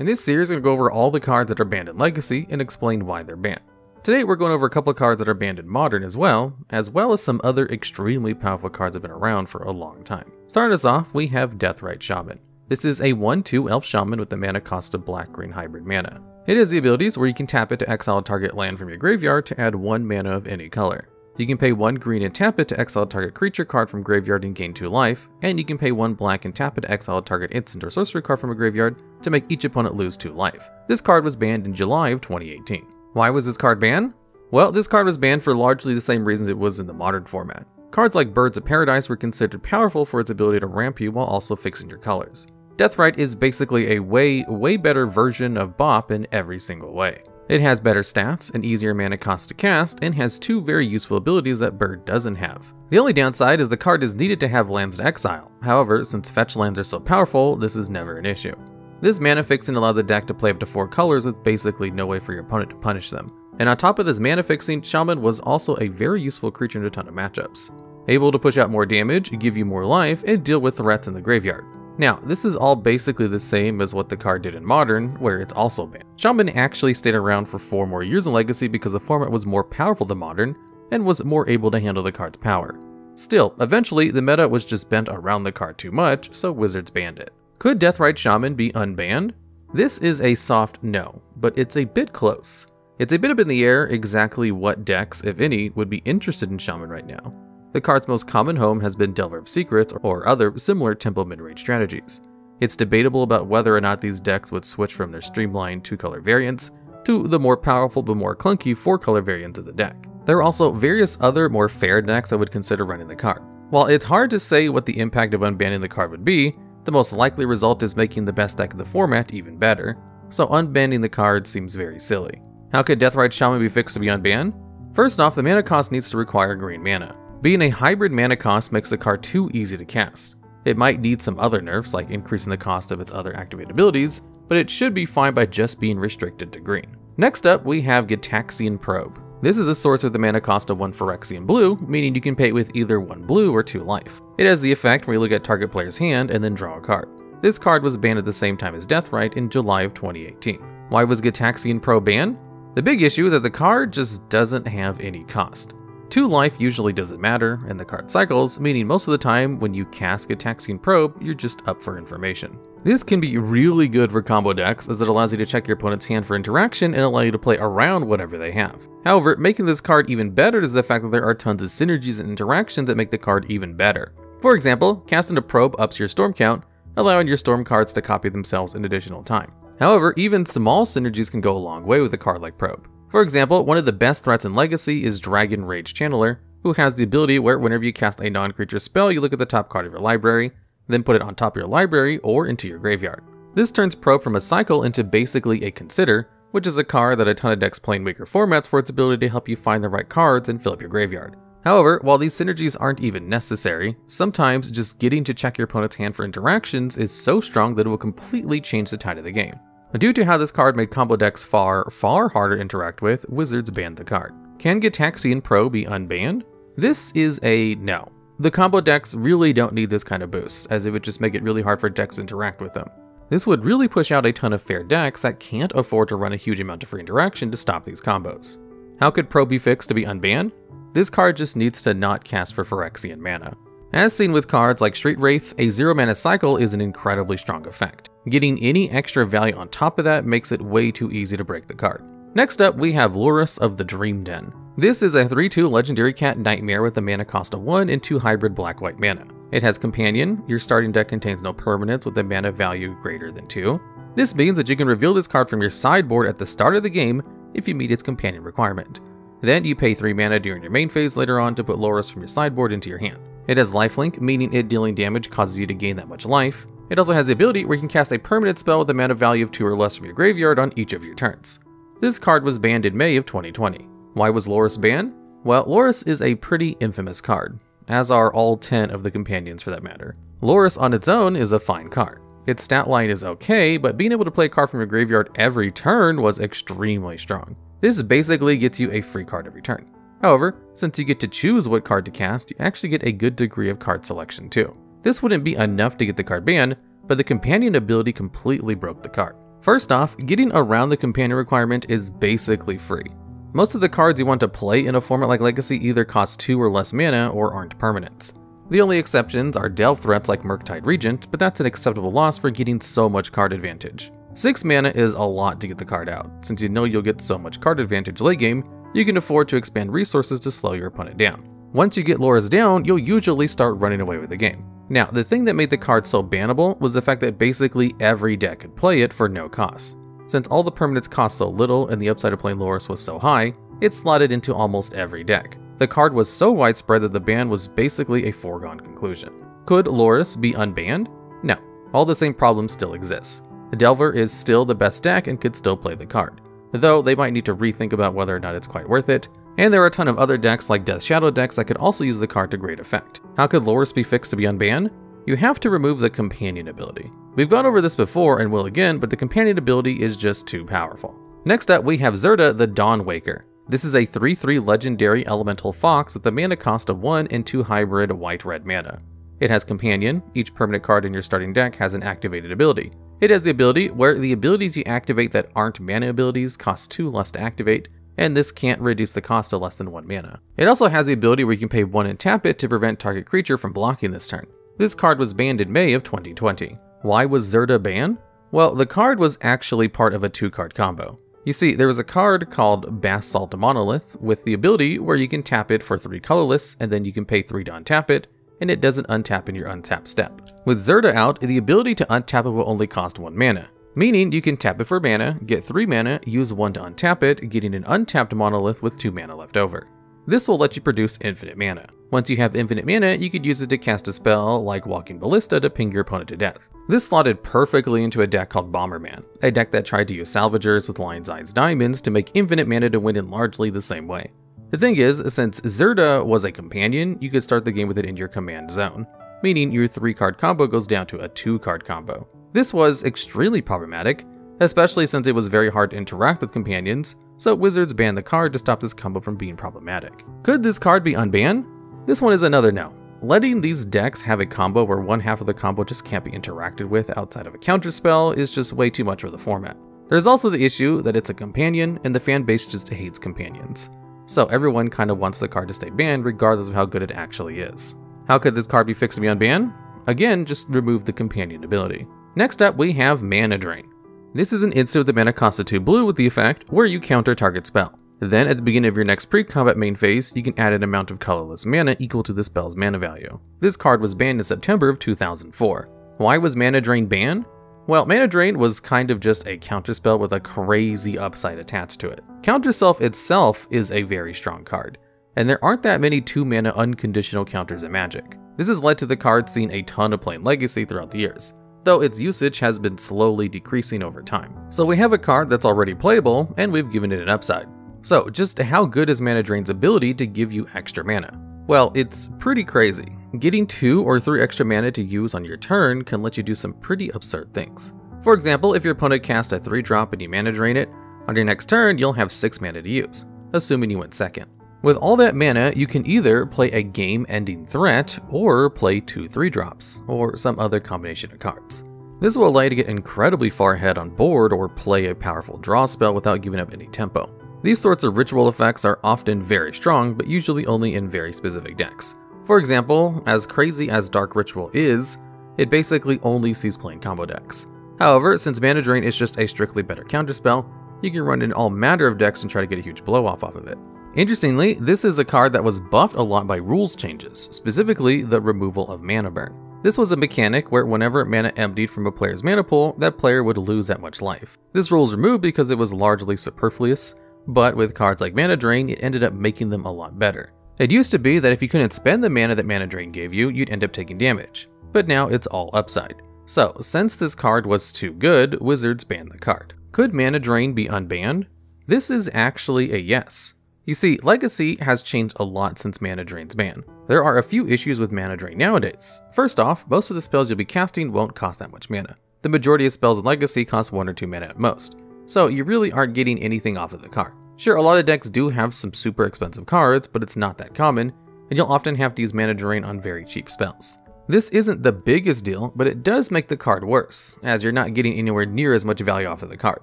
In this series, we're going to go over all the cards that are banned in Legacy and explain why they're banned. Today, we're going over a couple of cards that are banned in Modern as well as some other extremely powerful cards that have been around for a long time. Starting us off, we have Deathrite Shaman. This is a 1/2 elf shaman with the mana cost of black-green hybrid mana. It has the abilities where you can tap it to exile a target land from your graveyard to add 1 mana of any color. You can pay 1 green and tap it to exile a target creature card from graveyard and gain 2 life, and you can pay 1 black and tap it to exile a target instant or sorcery card from a graveyard to make each opponent lose 2 life. This card was banned in July of 2018. Why was this card banned? Well, this card was banned for largely the same reasons it was in the Modern format. Cards like Birds of Paradise were considered powerful for its ability to ramp you while also fixing your colors. Deathrite is basically a way better version of Bop in every single way. It has better stats, an easier mana cost to cast, and has 2 very useful abilities that Bird doesn't have. The only downside is the card is needed to have lands to exile. However, since fetch lands are so powerful, this is never an issue. This mana fixing allowed the deck to play up to 4 colors with basically no way for your opponent to punish them. And on top of this mana fixing, Shaman was also a very useful creature in a ton of matchups. Able to push out more damage, give you more life, and deal with threats in the graveyard. Now, this is all basically the same as what the card did in Modern, where it's also banned. Shaman actually stayed around for 4 more years in Legacy because the format was more powerful than Modern, and was more able to handle the card's power. Still, eventually, the meta was just bent around the card too much, so Wizards banned it. Could Deathrite Shaman be unbanned? This is a soft no, but it's a bit close. It's a bit up in the air exactly what decks, if any, would be interested in Shaman right now. The card's most common home has been Delver of Secrets or other similar tempo midrange strategies. It's debatable about whether or not these decks would switch from their streamlined 2-color variants to the more powerful but more clunky 4-color variants of the deck. There are also various other more fair decks that would consider running the card. While it's hard to say what the impact of unbanning the card would be, the most likely result is making the best deck of the format even better, so unbanning the card seems very silly. How could Deathrite Shaman be fixed to be unbanned? First off, the mana cost needs to require green mana. Being a hybrid mana cost makes the card too easy to cast. It might need some other nerfs, like increasing the cost of its other activated abilities, but it should be fine by just being restricted to green. Next up, we have Gitaxian Probe. This is a source with the mana cost of 1 Phyrexian blue, meaning you can pay it with either 1 blue or 2 life. It has the effect where you look at target player's hand and then draw a card. This card was banned at the same time as Deathrite in July of 2018. Why was Gitaxian Probe banned? The big issue is that the card just doesn't have any cost. 2 life usually doesn't matter, and the card cycles, meaning most of the time when you cast Gitaxian Probe, you're just up for information. This can be really good for combo decks as it allows you to check your opponent's hand for interaction and allow you to play around whatever they have. However, making this card even better is the fact that there are tons of synergies and interactions that make the card even better. For example, casting a probe ups your storm count, allowing your storm cards to copy themselves in additional time. However, even small synergies can go a long way with a card like Probe. For example, one of the best threats in Legacy is Dragon Rage Channeler, who has the ability where whenever you cast a non-creature spell, you look at the top card of your library, then put it on top of your library or into your graveyard. This turns Probe from a cycle into basically a Consider, which is a card that a ton of decks play in weaker formats for its ability to help you find the right cards and fill up your graveyard. However, while these synergies aren't even necessary, sometimes just getting to check your opponent's hand for interactions is so strong that it will completely change the tide of the game. Due to how this card made combo decks far harder to interact with, Wizards banned the card. Can Gitaxian Probe be unbanned? This is a no. The combo decks really don't need this kind of boost, as it would just make it really hard for decks to interact with them. This would really push out a ton of fair decks that can't afford to run a huge amount of free interaction to stop these combos. How could Probe be fixed to be unbanned? This card just needs to not cast for Phyrexian mana. As seen with cards like Street Wraith, a 0 mana cycle is an incredibly strong effect. Getting any extra value on top of that makes it way too easy to break the card. Next up, we have Lurrus of the Dream Den. This is a 3/2 legendary cat nightmare with a mana cost of 1 and 2 hybrid black-white mana. It has Companion. Your starting deck contains no permanents with a mana value greater than 2. This means that you can reveal this card from your sideboard at the start of the game if you meet its Companion requirement. Then you pay 3 mana during your main phase later on to put Lurrus from your sideboard into your hand. It has lifelink, meaning it dealing damage causes you to gain that much life. It also has the ability where you can cast a permanent spell with a mana value of 2 or less from your graveyard on each of your turns. This card was banned in May of 2020. Why was Lurrus banned? Well, Lurrus is a pretty infamous card, as are all 10 of the companions for that matter. Lurrus on its own is a fine card. Its stat line is okay, but being able to play a card from your graveyard every turn was extremely strong. This basically gets you a free card every turn. However, since you get to choose what card to cast, you actually get a good degree of card selection too. This wouldn't be enough to get the card banned, but the companion ability completely broke the card. First off, getting around the companion requirement is basically free. Most of the cards you want to play in a format like Legacy either cost 2 or less mana or aren't permanents. The only exceptions are delve threats like Murktide Regent, but that's an acceptable loss for getting so much card advantage. 6 mana is a lot to get the card out. Since you know you'll get so much card advantage late game, you can afford to expand resources to slow your opponent down. Once you get Lurrus down, you'll usually start running away with the game. Now, the thing that made the card so bannable was the fact that basically every deck could play it for no cost. Since all the permanents cost so little and the upside of playing Lurrus was so high, it slotted into almost every deck. The card was so widespread that the ban was basically a foregone conclusion. Could Lurrus be unbanned? No. All the same problems still exist. Delver is still the best deck and could still play the card, though they might need to rethink about whether or not it's quite worth it, and there are a ton of other decks like Death Shadow decks that could also use the card to great effect. How could Lurrus be fixed to be unbanned? You have to remove the companion ability. We've gone over this before and will again, but the companion ability is just too powerful. Next up we have Zirda, the Dawnwaker. This is a 3/3 legendary elemental fox with a mana cost of 1 and 2 hybrid white-red mana. It has companion. Each permanent card in your starting deck has an activated ability. It has the ability where the abilities you activate that aren't mana abilities cost 2 less to activate, and this can't reduce the cost to less than 1 mana. It also has the ability where you can pay 1 and tap it to prevent target creature from blocking this turn. This card was banned in May of 2020. Why was Zirda banned? Well, the card was actually part of a 2-card combo. You see, there was a card called Basalt Monolith with the ability where you can tap it for 3 colorless, and then you can pay 3 to untap it, and it doesn't untap in your untap step. With Zirda out, the ability to untap it will only cost 1 mana, meaning you can tap it for mana, get 3 mana, use 1 to untap it, getting an untapped monolith with 2 mana left over. This will let you produce infinite mana. Once you have infinite mana, you could use it to cast a spell like Walking Ballista to ping your opponent to death. This slotted perfectly into a deck called Bomberman, a deck that tried to use Salvagers with Lion's Eye Diamonds to make infinite mana to win in largely the same way. The thing is, since Zirda was a companion, you could start the game with it in your command zone, meaning your 3-card combo goes down to a 2-card combo. This was extremely problematic, especially since it was very hard to interact with companions, so Wizards banned the card to stop this combo from being problematic. Could this card be unbanned? This one is another no. Letting these decks have a combo where one half of the combo just can't be interacted with outside of a counterspell is just way too much for the format. There's also the issue that it's a companion, and the fan base just hates companions. So everyone kind of wants the card to stay banned regardless of how good it actually is. How could this card be fixed to be unbanned? Again, just remove the companion ability. Next up we have Mana Drain. This is an instant with the mana cost of 2 blue with the effect where you counter target spell. Then at the beginning of your next pre-combat main phase, you can add an amount of colorless mana equal to the spell's mana value. This card was banned in September of 2004. Why was Mana Drain banned? Well, Mana Drain was kind of just a counterspell with a crazy upside attached to it. Counterspell itself is a very strong card, and there aren't that many 2-mana unconditional counters in Magic. This has led to the card seeing a ton of play in Legacy throughout the years, though its usage has been slowly decreasing over time. So we have a card that's already playable, and we've given it an upside. So just how good is Mana Drain's ability to give you extra mana? Well, it's pretty crazy. Getting 2 or 3 extra mana to use on your turn can let you do some pretty absurd things. For example, if your opponent casts a 3-drop and you mana drain it, on your next turn you'll have 6 mana to use, assuming you went second. With all that mana, you can either play a game-ending threat or play 2 3-drops, or some other combination of cards. This will allow you to get incredibly far ahead on board or play a powerful draw spell without giving up any tempo. These sorts of ritual effects are often very strong, but usually only in very specific decks. For example, as crazy as Dark Ritual is, it basically only sees playing combo decks. However, since Mana Drain is just a strictly better counterspell, you can run in all manner of decks and try to get a huge blow off of it. Interestingly, this is a card that was buffed a lot by rules changes, specifically the removal of mana burn. This was a mechanic where whenever mana emptied from a player's mana pool, that player would lose that much life. This rule was removed because it was largely superfluous, but with cards like Mana Drain, it ended up making them a lot better. It used to be that if you couldn't spend the mana that Mana Drain gave you, you'd end up taking damage, but now it's all upside. So, since this card was too good, Wizards banned the card. Could Mana Drain be unbanned? This is actually a yes. You see, Legacy has changed a lot since Mana Drain's ban. There are a few issues with Mana Drain nowadays. First off, most of the spells you'll be casting won't cost that much mana. The majority of spells in Legacy cost 1 or 2 mana at most, so you really aren't getting anything off of the card. Sure, a lot of decks do have some super expensive cards, but it's not that common, and you'll often have to use Mana Drain on very cheap spells. This isn't the biggest deal, but it does make the card worse, as you're not getting anywhere near as much value off of the card.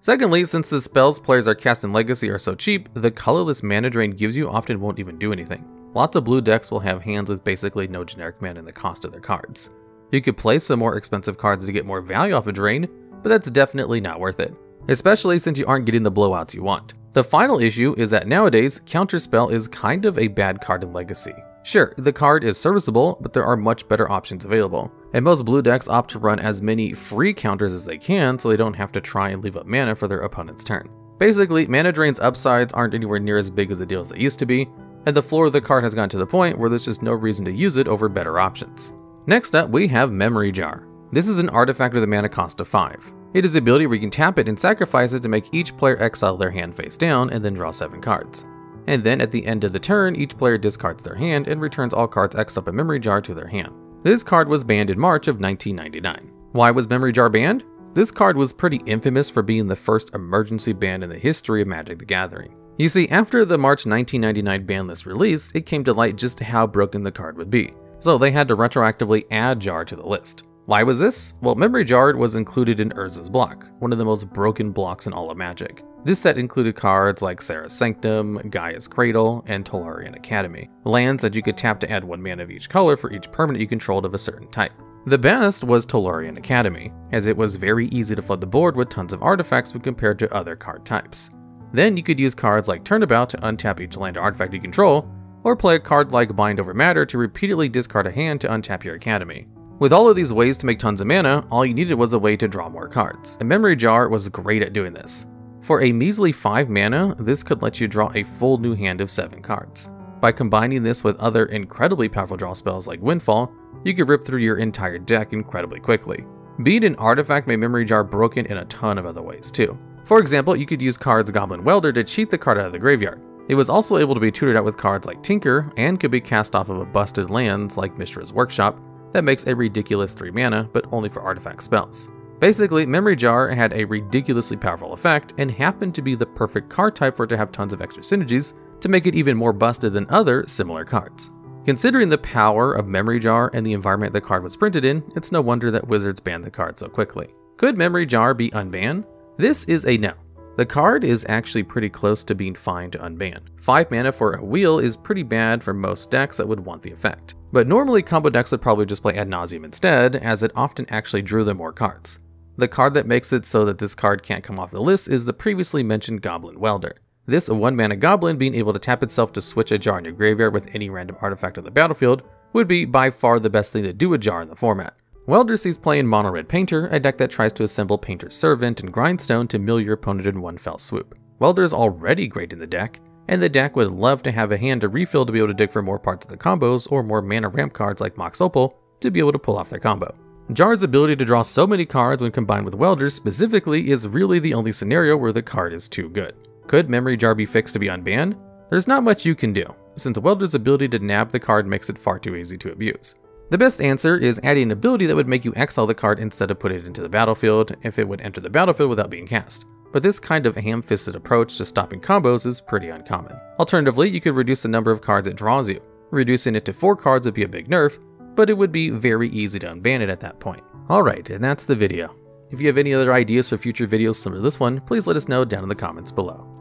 Secondly, since the spells players are cast in Legacy are so cheap, the colorless mana drain gives you often won't even do anything. Lots of blue decks will have hands with basically no generic mana in the cost of their cards. You could play some more expensive cards to get more value off a drain, but that's definitely not worth it, especially since you aren't getting the blowouts you want. The final issue is that nowadays, Counterspell is kind of a bad card in Legacy. Sure, the card is serviceable, but there are much better options available, and most blue decks opt to run as many free counters as they can so they don't have to try and leave up mana for their opponent's turn. Basically, mana drain's upsides aren't anywhere near as big as a deal as they used to be, and the floor of the card has gotten to the point where there's just no reason to use it over better options. Next up, we have Memory Jar. This is an artifact with a mana cost of 5. It is the ability where you can tap it and sacrifice it to make each player exile their hand face down and then draw 7 cards. And then at the end of the turn, each player discards their hand and returns all cards exiled by Memory Jar to their hand. This card was banned in March of 1999. Why was Memory Jar banned? This card was pretty infamous for being the first emergency ban in the history of Magic the Gathering. You see, after the March 1999 ban list release, it came to light just how broken the card would be, so they had to retroactively add Jar to the list. Why was this? Well, Memory Jar was included in Urza's block, one of the most broken blocks in all of Magic. This set included cards like Sarah's Sanctum, Gaea's Cradle, and Tolarian Academy, lands that you could tap to add 1 mana of each color for each permanent you controlled of a certain type. The best was Tolarian Academy, as it was very easy to flood the board with tons of artifacts when compared to other card types. Then you could use cards like Turnabout to untap each land or artifact you control, or play a card like Bind Over Matter to repeatedly discard a hand to untap your academy. With all of these ways to make tons of mana, all you needed was a way to draw more cards, and Memory Jar was great at doing this. For a measly 5 mana, this could let you draw a full new hand of 7 cards. By combining this with other incredibly powerful draw spells like Windfall, you could rip through your entire deck incredibly quickly. Being an artifact made Memory Jar broken in a ton of other ways too. For example, you could use cards Goblin Welder to cheat the card out of the graveyard. It was also able to be tutored out with cards like Tinker, and could be cast off of a busted lands like Mishra's Workshop, that makes a ridiculous 3 mana, but only for artifact spells. Basically, Memory Jar had a ridiculously powerful effect, and happened to be the perfect card type for it to have tons of extra synergies to make it even more busted than other similar cards. Considering the power of Memory Jar and the environment the card was printed in, it's no wonder that Wizards banned the card so quickly. Could Memory Jar be unbanned? This is a no. The card is actually pretty close to being fine to unban. 5 mana for a wheel is pretty bad for most decks that would want the effect, but normally combo decks would probably just play Ad Nauseam instead, as it often actually drew them more cards. The card that makes it so that this card can't come off the list is the previously mentioned Goblin Welder. This 1 mana goblin being able to tap itself to switch a jar in your graveyard with any random artifact on the battlefield would be by far the best thing to do a jar in the format. Welder sees play in Mono Red Painter, a deck that tries to assemble Painter's Servant and Grindstone to mill your opponent in one fell swoop. Welder is already great in the deck, and the deck would love to have a hand to refill to be able to dig for more parts of the combos or more mana ramp cards like Mox Opal to be able to pull off their combo. Jar's ability to draw so many cards when combined with Welder specifically is really the only scenario where the card is too good. Could Memory Jar be fixed to be unbanned? There's not much you can do, since Welder's ability to nab the card makes it far too easy to abuse. The best answer is adding an ability that would make you exile the card instead of put it into the battlefield if it would enter the battlefield without being cast, but this kind of ham-fisted approach to stopping combos is pretty uncommon. Alternatively, you could reduce the number of cards it draws you. Reducing it to 4 cards would be a big nerf, but it would be very easy to unban it at that point. Alright, and that's the video. If you have any other ideas for future videos similar to this one, please let us know down in the comments below.